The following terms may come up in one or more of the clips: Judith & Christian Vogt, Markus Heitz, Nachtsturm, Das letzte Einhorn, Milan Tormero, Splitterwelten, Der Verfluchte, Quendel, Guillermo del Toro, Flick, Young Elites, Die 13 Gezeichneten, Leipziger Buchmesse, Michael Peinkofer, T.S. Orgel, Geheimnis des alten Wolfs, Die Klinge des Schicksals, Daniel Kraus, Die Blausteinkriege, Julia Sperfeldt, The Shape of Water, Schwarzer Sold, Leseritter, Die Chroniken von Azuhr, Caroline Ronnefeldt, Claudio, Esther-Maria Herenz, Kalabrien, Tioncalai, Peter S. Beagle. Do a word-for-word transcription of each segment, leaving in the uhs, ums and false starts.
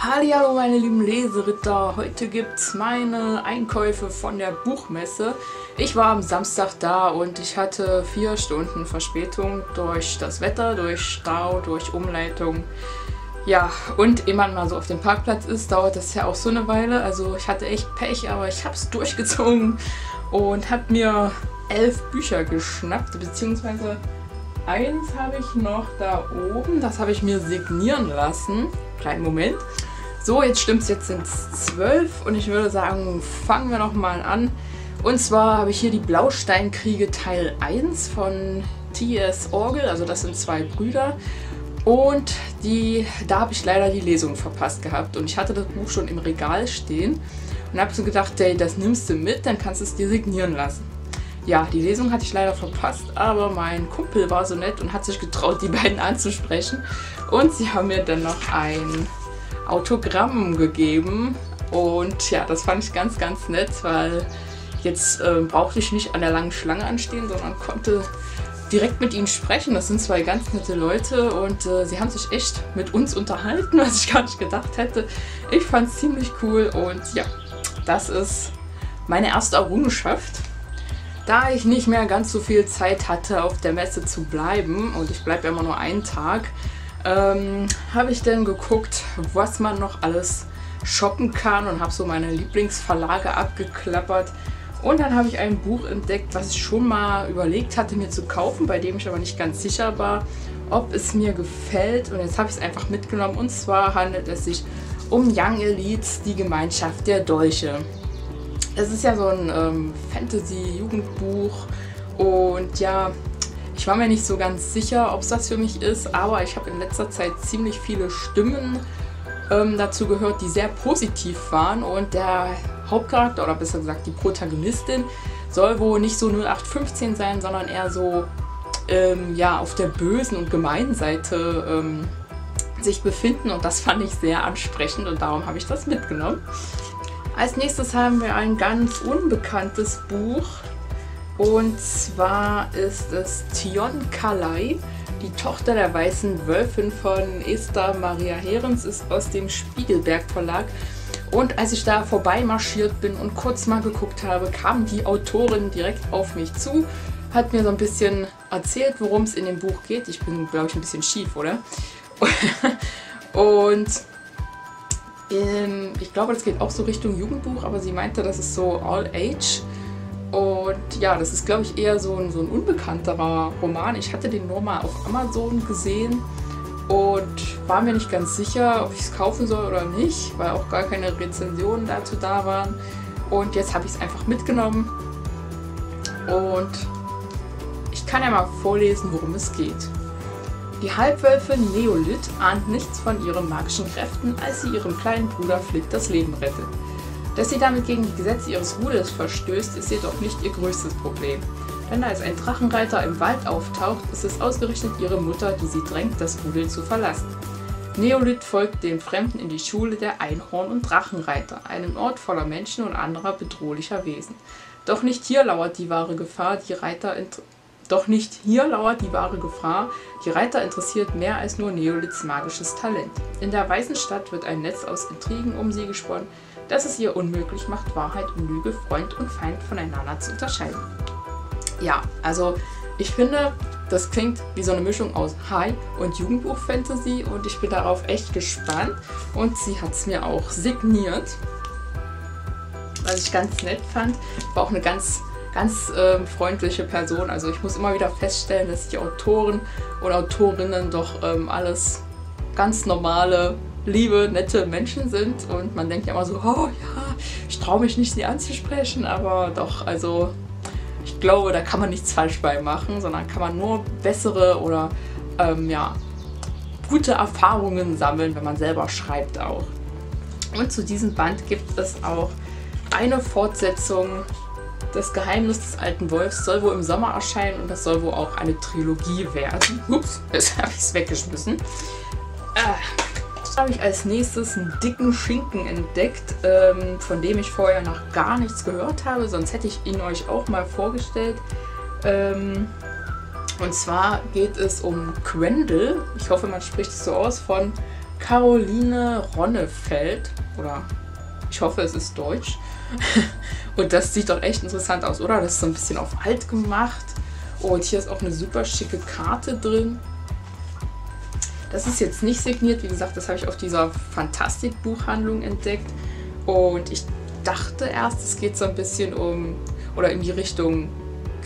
Hallihallo meine lieben Leseritter, heute gibt's meine Einkäufe von der Buchmesse. Ich war am Samstag da und ich hatte vier Stunden Verspätung durch das Wetter, durch Stau, durch Umleitung. Ja, und ehe man mal so auf dem Parkplatz ist, dauert das ja auch so eine Weile. Also ich hatte echt Pech, aber ich hab's durchgezogen und hab mir elf Bücher geschnappt, beziehungsweise eins habe ich noch da oben, das habe ich mir signieren lassen. Kleinen Moment. So, jetzt stimmt's, jetzt sind es zwölf und ich würde sagen, fangen wir nochmal an. Und zwar habe ich hier die Blausteinkriege Teil eins von T S Orgel, also das sind zwei Brüder. Und die, da habe ich leider die Lesung verpasst gehabt und ich hatte das Buch schon im Regal stehen und habe so gedacht, hey, das nimmst du mit, dann kannst du es dir signieren lassen. Ja, die Lesung hatte ich leider verpasst, aber mein Kumpel war so nett und hat sich getraut, die beiden anzusprechen. Und sie haben mir dann noch ein Autogramm gegeben. Und ja, das fand ich ganz, ganz nett, weil jetzt äh, brauchte ich nicht an der langen Schlange anstehen, sondern konnte direkt mit ihnen sprechen. Das sind zwei ganz nette Leute und äh, sie haben sich echt mit uns unterhalten, was ich gar nicht gedacht hätte. Ich fand es ziemlich cool und ja, das ist meine erste Errungenschaft. Da ich nicht mehr ganz so viel Zeit hatte, auf der Messe zu bleiben, und ich bleibe immer nur einen Tag, ähm, habe ich dann geguckt, was man noch alles shoppen kann und habe so meine Lieblingsverlage abgeklappert. Und dann habe ich ein Buch entdeckt, was ich schon mal überlegt hatte, mir zu kaufen, bei dem ich aber nicht ganz sicher war, ob es mir gefällt. Und jetzt habe ich es einfach mitgenommen. Und zwar handelt es sich um Young Elites, die Gemeinschaft der Dolche. Es ist ja so ein ähm, Fantasy-Jugendbuch und ja, ich war mir nicht so ganz sicher, ob es das für mich ist, aber ich habe in letzter Zeit ziemlich viele Stimmen ähm, dazu gehört, die sehr positiv waren und der Hauptcharakter, oder besser gesagt die Protagonistin, soll wohl nicht so null acht fünfzehn sein, sondern eher so ähm, ja, auf der bösen und gemeinen Seite ähm, sich befinden und das fand ich sehr ansprechend und darum habe ich das mitgenommen. Als nächstes haben wir ein ganz unbekanntes Buch und zwar ist es Tioncalai, die Tochter der weißen Wölfin von Esther-Maria Herenz, ist aus dem Spiegelberg Verlag. Und als ich da vorbei marschiert bin und kurz mal geguckt habe, kam die Autorin direkt auf mich zu, hat mir so ein bisschen erzählt, worum es in dem Buch geht. Ich bin, glaube ich, ein bisschen schief, oder? Und ich glaube, das geht auch so Richtung Jugendbuch, aber sie meinte, das ist so All Age. Und ja, das ist, glaube ich, eher so ein, so ein unbekannterer Roman. Ich hatte den nur mal auf Amazon gesehen und war mir nicht ganz sicher, ob ich es kaufen soll oder nicht, weil auch gar keine Rezensionen dazu da waren. Und jetzt habe ich es einfach mitgenommen. Und ich kann ja mal vorlesen, worum es geht. Die Halbwölfin Neolith ahnt nichts von ihren magischen Kräften, als sie ihrem kleinen Bruder Flick das Leben rettet. Dass sie damit gegen die Gesetze ihres Rudels verstößt, ist jedoch nicht ihr größtes Problem. Denn als ein Drachenreiter im Wald auftaucht, ist es ausgerechnet ihre Mutter, die sie drängt, das Rudel zu verlassen. Neolith folgt dem Fremden in die Schule der Einhorn- und Drachenreiter, einem Ort voller Menschen und anderer bedrohlicher Wesen. Doch nicht hier lauert die wahre Gefahr, die Reiter interessiert. Doch nicht hier lauert die wahre Gefahr, die Reiter interessiert mehr als nur Neoliths magisches Talent. In der weißen Stadt wird ein Netz aus Intrigen um sie gesponnen, das es ihr unmöglich macht, Wahrheit und Lüge, Freund und Feind voneinander zu unterscheiden. Ja, also ich finde, das klingt wie so eine Mischung aus High- und Jugendbuch-Fantasy und ich bin darauf echt gespannt und sie hat es mir auch signiert, was ich ganz nett fand, war auch eine ganz... ganz ähm, freundliche Person. Also ich muss immer wieder feststellen, dass die Autoren und Autorinnen doch ähm, alles ganz normale, liebe, nette Menschen sind und man denkt ja immer so, oh ja, ich traue mich nicht, sie anzusprechen, aber doch, also ich glaube, da kann man nichts falsch bei machen, sondern kann man nur bessere oder ähm, ja, gute Erfahrungen sammeln, wenn man selber schreibt auch. Und zu diesem Band gibt es auch eine Fortsetzung. Das Geheimnis des alten Wolfs soll wohl im Sommer erscheinen und das soll wohl auch eine Trilogie werden. Ups, jetzt habe ich es weggeschmissen. Äh, habe ich als nächstes einen dicken Schinken entdeckt, ähm, von dem ich vorher noch gar nichts gehört habe, sonst hätte ich ihn euch auch mal vorgestellt. Ähm, und zwar geht es um Quendel, ich hoffe man spricht es so aus, von Caroline Ronnefeldt, oder ich hoffe, es ist deutsch. Und das sieht doch echt interessant aus, oder? Das ist so ein bisschen auf alt gemacht. Und hier ist auch eine super schicke Karte drin. Das ist jetzt nicht signiert, wie gesagt, das habe ich auf dieser Fantastik-Buchhandlung entdeckt. Und ich dachte erst, es geht so ein bisschen um, oder in die Richtung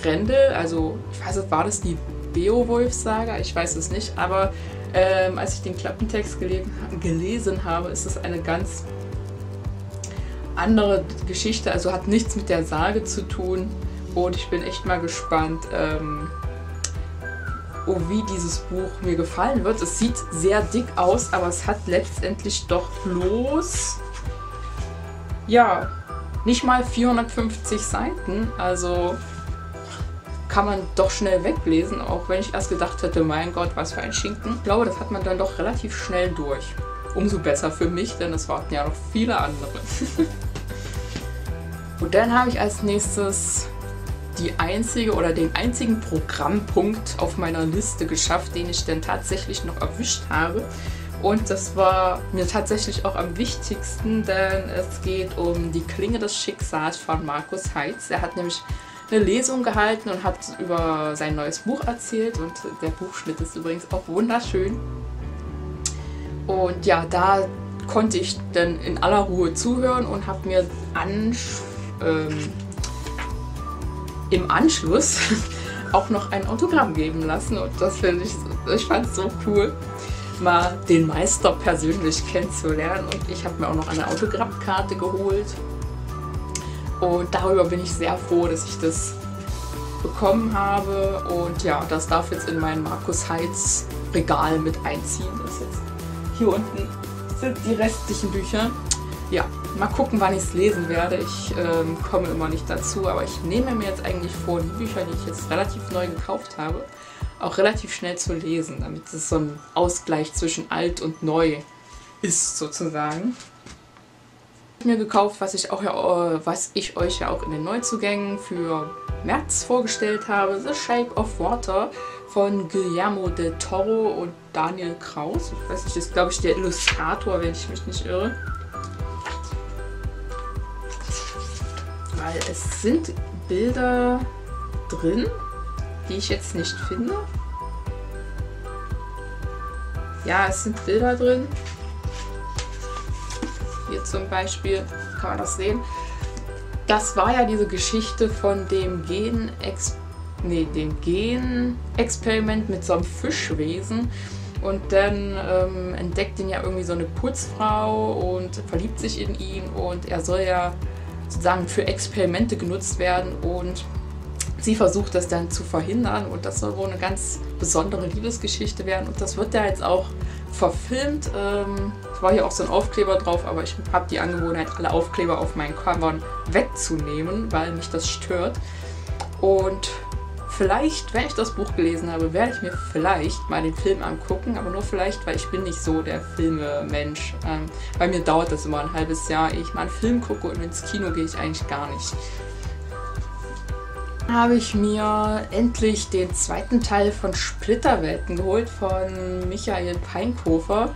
Quendel. Also, ich weiß nicht, war das die Beowulf-Saga? Ich weiß es nicht, aber ähm, als ich den Klappentext gelesen, gelesen habe, ist es eine ganz andere Geschichte, also hat nichts mit der Sage zu tun. Und ich bin echt mal gespannt, ähm, oh, wie dieses Buch mir gefallen wird. Es sieht sehr dick aus, aber es hat letztendlich doch bloß, ja, nicht mal vierhundertfünfzig Seiten. Also kann man doch schnell weglesen, auch wenn ich erst gedacht hätte, mein Gott, was für ein Schinken. Ich glaube, das hat man dann doch relativ schnell durch. Umso besser für mich, denn es warten ja noch viele andere. Und dann habe ich als nächstes die einzige oder den einzigen Programmpunkt auf meiner Liste geschafft, den ich dann tatsächlich noch erwischt habe. Und das war mir tatsächlich auch am wichtigsten, denn es geht um Die Klinge des Schicksals von Markus Heitz. Er hat nämlich eine Lesung gehalten und hat über sein neues Buch erzählt, und der Buchschnitt ist übrigens auch wunderschön. Und ja, da konnte ich dann in aller Ruhe zuhören und habe mir ansch ähm, im Anschluss auch noch ein Autogramm geben lassen, und das finde ich, ich fand es so cool, mal den Meister persönlich kennenzulernen, und ich habe mir auch noch eine Autogrammkarte geholt, und darüber bin ich sehr froh, dass ich das bekommen habe, und ja, das darf jetzt in mein Markus Heitz Regal mit einziehen. Das ist jetzt hier unten sind die restlichen Bücher. Ja, mal gucken, wann ich es lesen werde. Ich ähm, komme immer nicht dazu, aber ich nehme mir jetzt eigentlich vor, die Bücher, die ich jetzt relativ neu gekauft habe, auch relativ schnell zu lesen, damit es so ein Ausgleich zwischen alt und neu ist, sozusagen. Ich habe mir gekauft, was ich, auch, äh, was ich euch ja auch in den Neuzugängen für März vorgestellt habe, The Shape of Water von Guillermo del Toro und Daniel Kraus. Ich weiß nicht, das ist, glaube ich, der Illustrator, wenn ich mich nicht irre. Weil es sind Bilder drin, die ich jetzt nicht finde. Ja, es sind Bilder drin. Hier zum Beispiel kann man das sehen. Das war ja diese Geschichte von dem Gen-Experiment, nee, dem Gen-Experiment mit so einem Fischwesen. Und dann ähm, entdeckt ihn ja irgendwie so eine Putzfrau und verliebt sich in ihn, und er soll ja sozusagen für Experimente genutzt werden, und sie versucht das dann zu verhindern, und das soll wohl eine ganz besondere Liebesgeschichte werden, und das wird ja jetzt auch verfilmt. Ähm, es war hier auch so ein Aufkleber drauf, aber ich habe die Angewohnheit, alle Aufkleber auf meinen Covern wegzunehmen, weil mich das stört. Und vielleicht, wenn ich das Buch gelesen habe, werde ich mir vielleicht mal den Film angucken, aber nur vielleicht, weil ich bin nicht so der Filmemensch. Ähm, bei mir dauert das immer ein halbes Jahr, ehe ich mal einen Film gucke, und ins Kino gehe ich eigentlich gar nicht. Dann habe ich mir endlich den zweiten Teil von Splitterwelten geholt von Michael Peinkofer.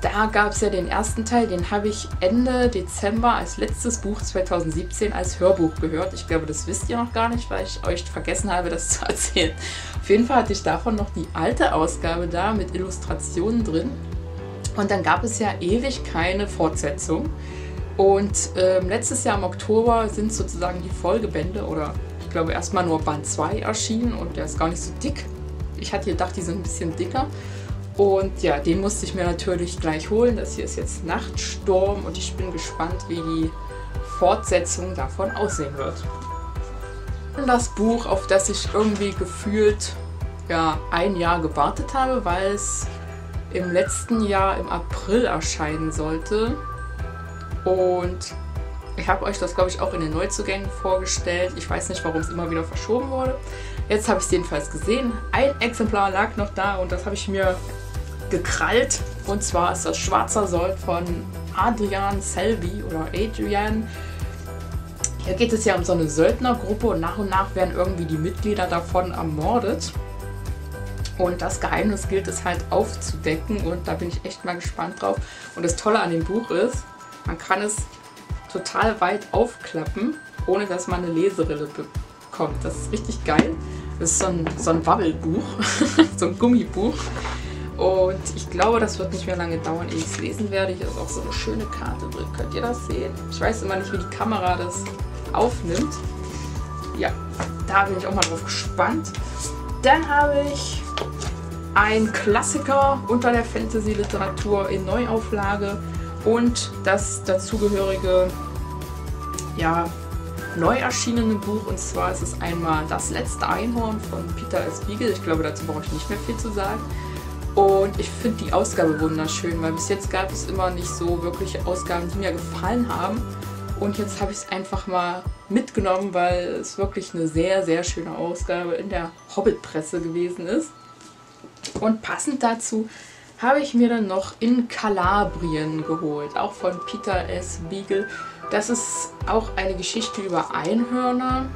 Da gab es ja den ersten Teil, den habe ich Ende Dezember als letztes Buch zweitausendsiebzehn als Hörbuch gehört. Ich glaube, das wisst ihr noch gar nicht, weil ich euch vergessen habe, das zu erzählen. Auf jeden Fall hatte ich davon noch die alte Ausgabe da mit Illustrationen drin. Und dann gab es ja ewig keine Fortsetzung. Und äh, letztes Jahr im Oktober sind sozusagen die Folgebände, oder ich glaube erstmal nur Band zwei erschienen, und der ist gar nicht so dick. Ich hatte gedacht, die sind ein bisschen dicker. Und ja, den musste ich mir natürlich gleich holen. Das hier ist jetzt Nachtsturm, und ich bin gespannt, wie die Fortsetzung davon aussehen wird. Und das Buch, auf das ich irgendwie gefühlt ja, ein Jahr gewartet habe, weil es im letzten Jahr im April erscheinen sollte. Und ich habe euch das, glaube ich, auch in den Neuzugängen vorgestellt. Ich weiß nicht, warum es immer wieder verschoben wurde. Jetzt habe ich es jedenfalls gesehen. Ein Exemplar lag noch da, und das habe ich mir gekrallt, und zwar ist das Schwarzer Sold von Adrian Selby oder Adrian. Hier geht es ja um so eine Söldnergruppe, und nach und nach werden irgendwie die Mitglieder davon ermordet, Und das Geheimnis gilt es halt aufzudecken und da bin ich echt mal gespannt drauf. Und das Tolle an dem Buch ist, man kann es total weit aufklappen, ohne dass man eine Leserille bekommt. Das ist richtig geil. Das ist so ein, so ein Wabbelbuch, so ein Gummibuch. Und ich glaube, das wird nicht mehr lange dauern, ehe ich es lesen werde. Hier ist auch so eine schöne Karte drin. Könnt ihr das sehen? Ich weiß immer nicht, wie die Kamera das aufnimmt. Ja, da bin ich auch mal drauf gespannt. Dann habe ich ein Klassiker unter der Fantasy-Literatur in Neuauflage und das dazugehörige, ja, neu erschienene Buch, und zwar ist es einmal Das letzte Einhorn von Peter S. Beagle. Ich glaube, dazu brauche ich nicht mehr viel zu sagen. Und ich finde die Ausgabe wunderschön, weil bis jetzt gab es immer nicht so wirkliche Ausgaben, die mir gefallen haben. Und jetzt habe ich es einfach mal mitgenommen, weil es wirklich eine sehr, sehr schöne Ausgabe in der Hobbit-Presse gewesen ist. Und passend dazu habe ich mir dann noch In Kalabrien geholt, auch von Peter S. Beagle. Das ist auch eine Geschichte über Einhörner,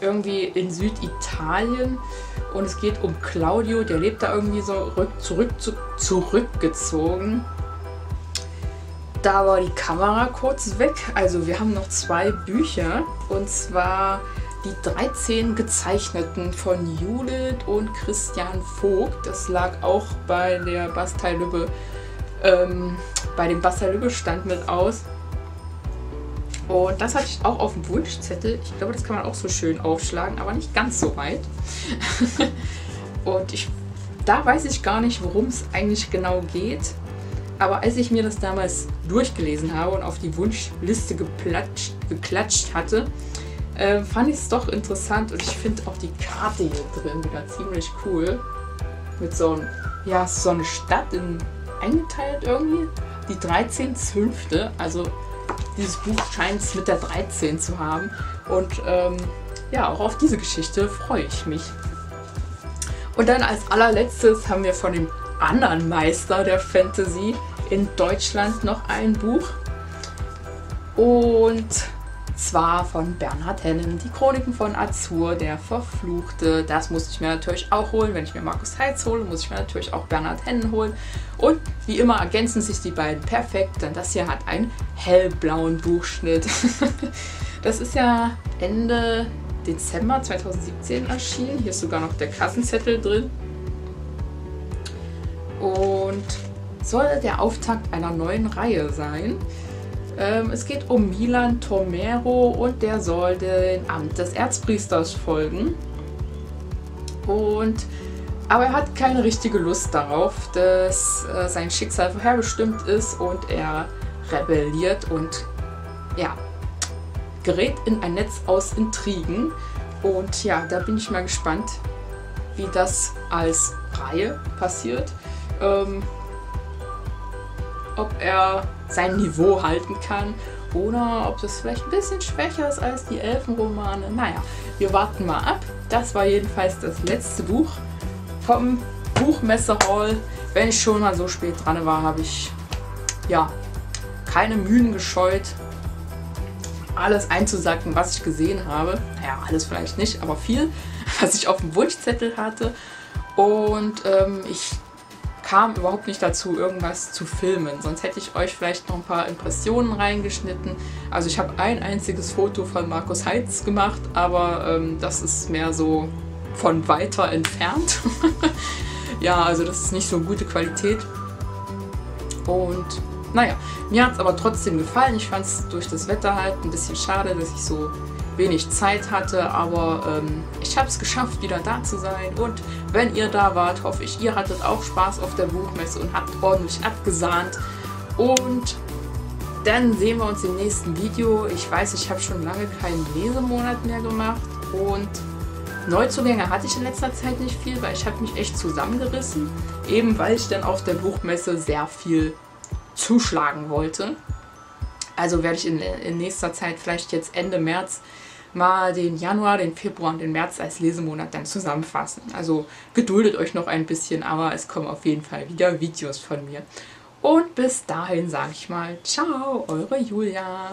irgendwie in Süditalien. Und es geht um Claudio, der lebt da irgendwie so zurück, zurück, zurückgezogen. Da war die Kamera kurz weg. Also wir haben noch zwei Bücher, und zwar Die dreizehn Gezeichneten von Judith und Christian Vogt. Das lag auch bei der Bastei Lübbe, ähm, bei dem Bastei Lübbe Stand mit aus. Und das hatte ich auch auf dem Wunschzettel. Ich glaube, das kann man auch so schön aufschlagen, aber nicht ganz so weit. Und ich, da weiß ich gar nicht, worum es eigentlich genau geht. Aber als ich mir das damals durchgelesen habe und auf die Wunschliste geplatscht, geklatscht hatte, äh, fand ich es doch interessant. Und ich finde auch die Karte hier drin wieder ziemlich cool. Mit so, ein, ja, so einer Stadt in, eingeteilt irgendwie. Die dreizehn Zünfte, also... Dieses Buch scheint es mit der dreizehn zu haben, und ähm, ja, auch auf diese Geschichte freue ich mich. Und dann als allerletztes haben wir von dem anderen Meister der Fantasy in Deutschland noch ein Buch, und zwar von Bernhard Hennen, Die Chroniken von Azuhr, der Verfluchte. Das musste ich mir natürlich auch holen. Wenn ich mir Markus Heitz hole, muss ich mir natürlich auch Bernhard Hennen holen. Und wie immer ergänzen sich die beiden perfekt, denn das hier hat einen hellblauen Buchschnitt. Das ist ja Ende Dezember zweitausendsiebzehn erschienen. Hier ist sogar noch der Kassenzettel drin. Und soll der Auftakt einer neuen Reihe sein. Es geht um Milan Tormero, und der soll dem Amt des Erzpriesters folgen. Und, aber er hat keine richtige Lust darauf, dass äh, sein Schicksal vorherbestimmt ist, und er rebelliert und ja, gerät in ein Netz aus Intrigen. Und ja, da bin ich mal gespannt, wie das als Reihe passiert. Ähm, ob er sein Niveau halten kann oder ob das vielleicht ein bisschen schwächer ist als die Elfenromane. Naja, wir warten mal ab. Das war jedenfalls das letzte Buch vom Buchmesse-Haul. Wenn ich schon mal so spät dran war, habe ich ja keine Mühen gescheut, alles einzusacken, was ich gesehen habe. Naja, alles vielleicht nicht, aber viel, was ich auf dem Wunschzettel hatte. Und ähm, ich kam überhaupt nicht dazu, irgendwas zu filmen. Sonst hätte ich euch vielleicht noch ein paar Impressionen reingeschnitten. Also ich habe ein einziges Foto von Markus Heitz gemacht, aber ähm, das ist mehr so von weiter entfernt. Ja, also das ist nicht so gute Qualität. Und naja, mir hat es aber trotzdem gefallen. Ich fand es durch das Wetter halt ein bisschen schade, dass ich so wenig Zeit hatte, aber ähm, ich habe es geschafft, wieder da zu sein, und wenn ihr da wart, hoffe ich, ihr hattet auch Spaß auf der Buchmesse und habt ordentlich abgesahnt, und dann sehen wir uns im nächsten Video. Ich weiß, ich habe schon lange keinen Lesemonat mehr gemacht, und Neuzugänge hatte ich in letzter Zeit nicht viel, weil ich habe mich echt zusammengerissen, eben weil ich dann auf der Buchmesse sehr viel zuschlagen wollte. Also werde ich in, in nächster Zeit, vielleicht jetzt Ende März, mal den Januar, den Februar und den März als Lesemonat dann zusammenfassen. Also geduldet euch noch ein bisschen, aber es kommen auf jeden Fall wieder Videos von mir. Und bis dahin sage ich mal, ciao, eure Julia.